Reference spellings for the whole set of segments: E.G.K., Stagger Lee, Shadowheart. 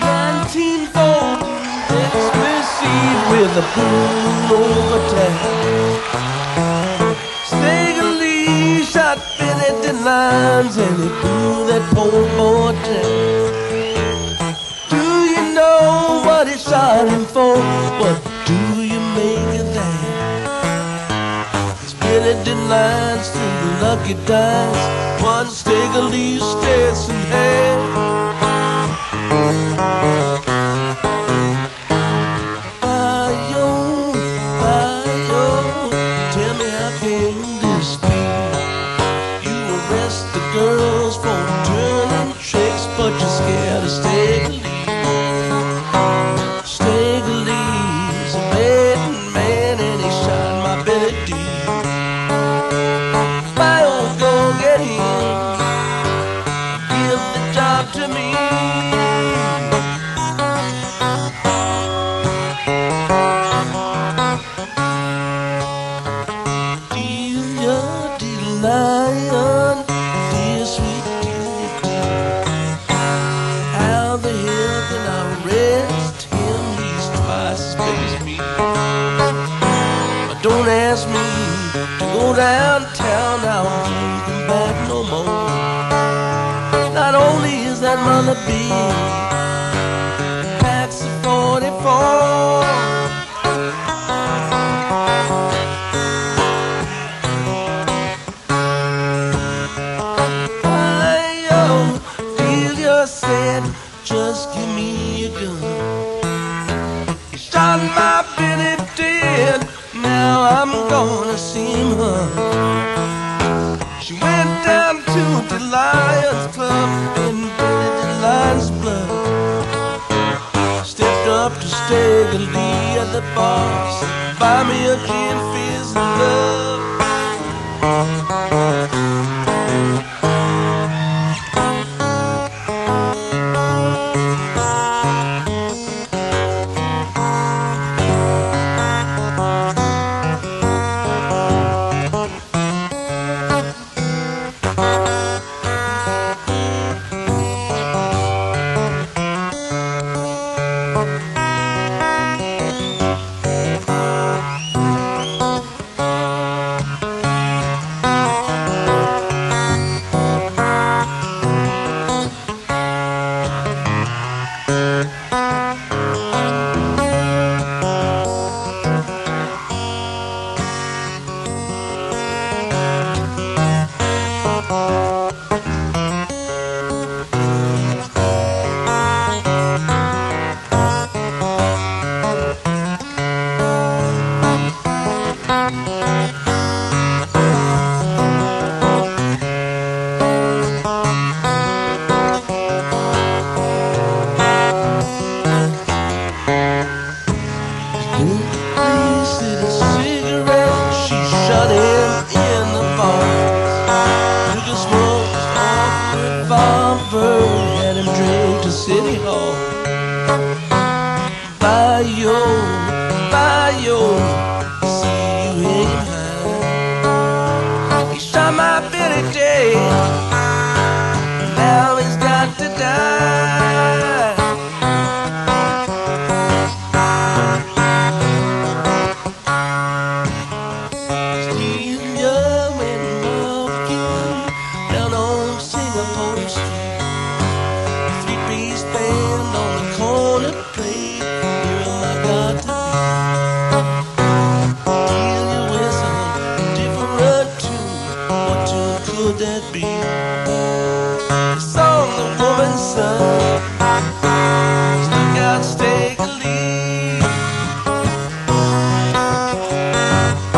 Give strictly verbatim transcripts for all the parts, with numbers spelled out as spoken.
nineteen forty, Christmas Eve with a boom over town. Stagger Lee shot fifty lines and he blew that poor boy down. Do you know what he shot him for? What do you make of that? fifty lines to the lucky dice, one Stagger Lee stress in hand. The girls for turning tricks, but you're scared of Stagger Lee. Stagger Lee's a bad man, and he shot my Billy Dee. I won't go get him, give the job to me. Delia, Delia, don't ask me to go downtown, I won't come back no more. Not only is that mother bee packs of forty-four, I oh, feel you said, just give me a gun. You shot my Billy dead. Now I'm gonna see her. She went down to the Lions Club and painted the Lions blood. Stepped up to Stagger Lee at the bar, said, buy me a gin fizz and love. City Hall. Bye-yo, bye-yo, see you in high. He shot my Billy Day, now he's got to die. Steve Young and Bob King down on Singapore Street. Band on the corner plate, here I got to be. Dealing with something different tune, what tune could that be? The song the woman sung, stuck out Stagger Lee. Oh,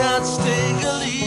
got Stagger Lee.